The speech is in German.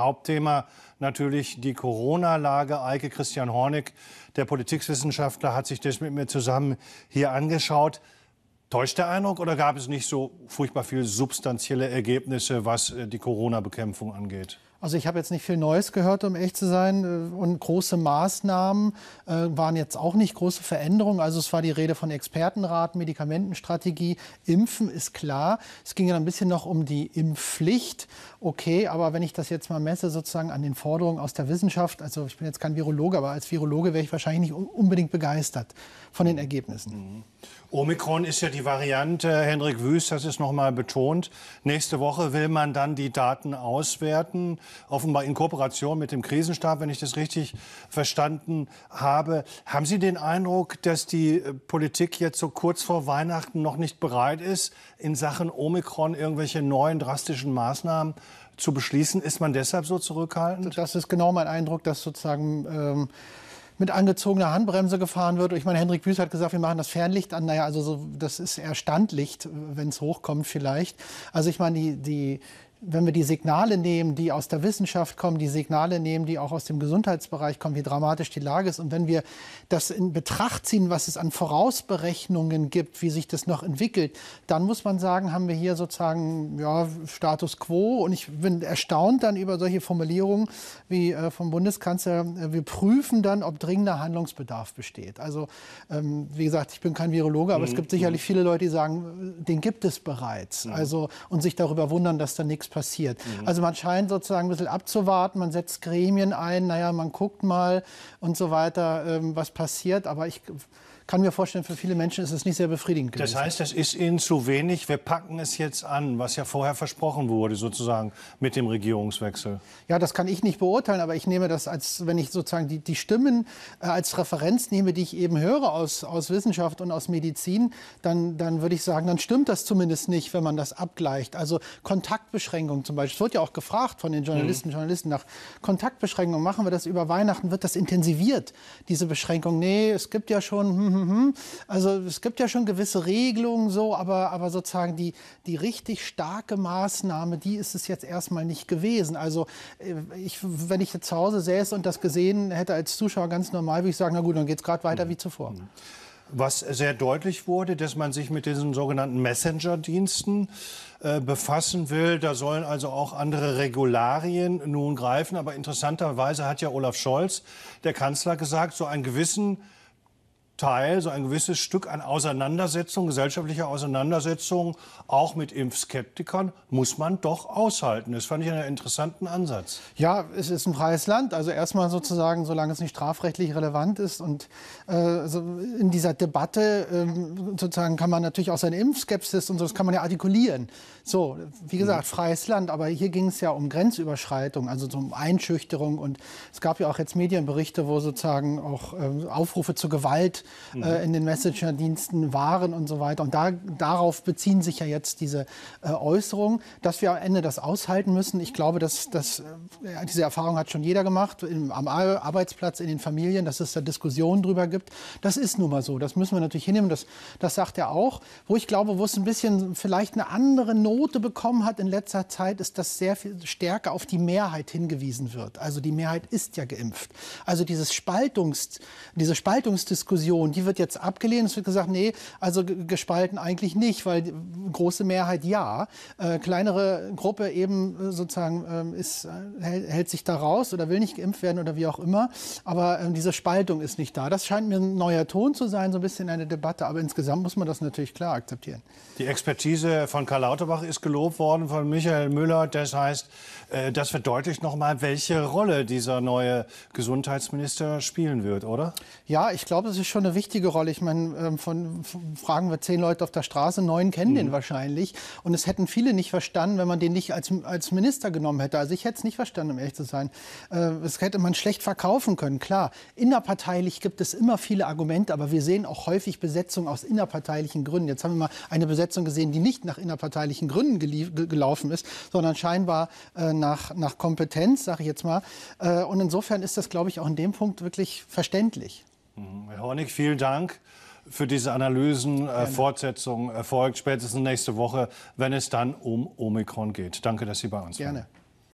Hauptthema natürlich die Corona-Lage. Eike Christian Hornig, der Politikwissenschaftler, hat sich das mit mir zusammen hier angeschaut. Täuscht der Eindruck oder gab es nicht so furchtbar viel substanzielle Ergebnisse, was die Corona-Bekämpfung angeht? Also ich habe jetzt nicht viel Neues gehört, um echt zu sein. Und große Maßnahmen waren jetzt auch nicht große Veränderungen. Also es war die Rede von Expertenrat, Medikamentenstrategie, Impfen ist klar. Es ging ja ein bisschen noch um die Impfpflicht. Okay, aber wenn ich das jetzt mal messe sozusagen an den Forderungen aus der Wissenschaft, also ich bin jetzt kein Virologe, aber als Virologe wäre ich wahrscheinlich nicht unbedingt begeistert von den Ergebnissen. Mhm. Omikron ist ja die Variante, Hendrik Wüst, das ist noch mal betont. Nächste Woche will man dann die Daten auswerten. Offenbar in Kooperation mit dem Krisenstab, wenn ich das richtig verstanden habe. Haben Sie den Eindruck, dass die Politik jetzt so kurz vor Weihnachten noch nicht bereit ist, in Sachen Omikron irgendwelche neuen drastischen Maßnahmen zu beschließen? Ist man deshalb so zurückhaltend? Das ist genau mein Eindruck, dass sozusagen mit angezogener Handbremse gefahren wird. Ich meine, Hendrik Wüst hat gesagt, wir machen das Fernlicht an. Naja, also so, das ist eher Standlicht, wenn es hochkommt vielleicht. Also ich meine, wenn wir die Signale nehmen, die aus der Wissenschaft kommen, die Signale nehmen, die auch aus dem Gesundheitsbereich kommen, wie dramatisch die Lage ist. Und wenn wir das in Betracht ziehen, was es an Vorausberechnungen gibt, wie sich das noch entwickelt, dann muss man sagen, haben wir hier sozusagen ja, Status quo. Und ich bin erstaunt dann über solche Formulierungen wie vom Bundeskanzler, wir prüfen dann, ob dringender Handlungsbedarf besteht. Also wie gesagt, ich bin kein Virologe, aber es gibt sicherlich viele Leute, die sagen, den gibt es bereits. Ja. Also, und sich darüber wundern, dass da nichts passiert. Also man scheint sozusagen ein bisschen abzuwarten, man setzt Gremien ein, naja, man guckt mal und so weiter, was passiert. Aber ich kann mir vorstellen, für viele Menschen ist es nicht sehr befriedigend gewesen. Das heißt, es ist Ihnen zu wenig, wir packen es jetzt an, was ja vorher versprochen wurde, sozusagen mit dem Regierungswechsel. Ja, das kann ich nicht beurteilen, aber ich nehme das, als wenn ich sozusagen die Stimmen als Referenz nehme, die ich eben höre aus Wissenschaft und aus Medizin, dann würde ich sagen, dann stimmt das zumindest nicht, wenn man das abgleicht. Also Kontaktbeschränkungen zum Beispiel. Es wird ja auch gefragt von den Journalisten nach Kontaktbeschränkungen. Machen wir das über Weihnachten? Wird das intensiviert, diese Beschränkung? Nee, es gibt ja schon... Also es gibt ja schon gewisse Regelungen, so, aber sozusagen die richtig starke Maßnahme, die ist es jetzt erstmal nicht gewesen. Also wenn ich jetzt zu Hause säße und das gesehen hätte als Zuschauer ganz normal, würde ich sagen, na gut, dann geht es gerade weiter wie zuvor. Was sehr deutlich wurde, dass man sich mit diesen sogenannten Messenger-Diensten befassen will. Da sollen also auch andere Regularien nun greifen. Aber interessanterweise hat ja Olaf Scholz, der Kanzler, gesagt, so ein gewisses Stück an Auseinandersetzung, gesellschaftlicher Auseinandersetzung, auch mit Impfskeptikern, muss man doch aushalten. Das fand ich einen interessanten Ansatz. Ja, es ist ein freies Land. Also erstmal sozusagen, solange es nicht strafrechtlich relevant ist. Und also in dieser Debatte sozusagen kann man natürlich auch seine Impfskepsis und so, das kann man ja artikulieren. So, wie gesagt, freies Land. Aber hier ging es ja um Grenzüberschreitung, also um Einschüchterung. Und es gab ja auch jetzt Medienberichte, wo sozusagen auch Aufrufe zur Gewalt in den Messenger-Diensten waren und so weiter. Und darauf beziehen sich ja jetzt diese Äußerungen, dass wir am Ende das aushalten müssen. Ich glaube, dass diese Erfahrung hat schon jeder gemacht, am Arbeitsplatz, in den Familien, dass es da Diskussionen drüber gibt. Das ist nun mal so. Das müssen wir natürlich hinnehmen. Das sagt er auch. Wo ich glaube, wo es ein bisschen vielleicht eine andere Note bekommen hat in letzter Zeit, ist, dass sehr viel stärker auf die Mehrheit hingewiesen wird. Also die Mehrheit ist ja geimpft. Also diese Spaltungsdiskussion, die wird jetzt abgelehnt. Es wird gesagt, nee, also gespalten eigentlich nicht, weil große Mehrheit ja. Kleinere Gruppe eben sozusagen hält sich da raus oder will nicht geimpft werden oder wie auch immer. Aber diese Spaltung ist nicht da. Das scheint mir ein neuer Ton zu sein, so ein bisschen eine Debatte. Aber insgesamt muss man das natürlich klar akzeptieren. Die Expertise von Karl Lauterbach ist gelobt worden, von Michael Müller. Das heißt, das verdeutlicht noch mal, welche Rolle dieser neue Gesundheitsminister spielen wird, oder? Ja, ich glaube, das ist schon eine wichtige Rolle. Ich meine, fragen wir 10 Leute auf der Straße, 9 kennen den wahrscheinlich. Und es hätten viele nicht verstanden, wenn man den nicht als Minister genommen hätte. Also ich hätte es nicht verstanden, um ehrlich zu sein. Das hätte man schlecht verkaufen können, klar. Innerparteilich gibt es immer viele Argumente, aber wir sehen auch häufig Besetzung aus innerparteilichen Gründen. Jetzt haben wir mal eine Besetzung gesehen, die nicht nach innerparteilichen Gründen gelaufen ist, sondern scheinbar nach Kompetenz, sage ich jetzt mal. Und insofern ist das, glaube ich, auch in dem Punkt wirklich verständlich. Herr Hornig, vielen Dank für diese Analysen. Fortsetzung erfolgt spätestens nächste Woche, wenn es dann um Omikron geht. Danke, dass Sie bei uns waren. Gerne.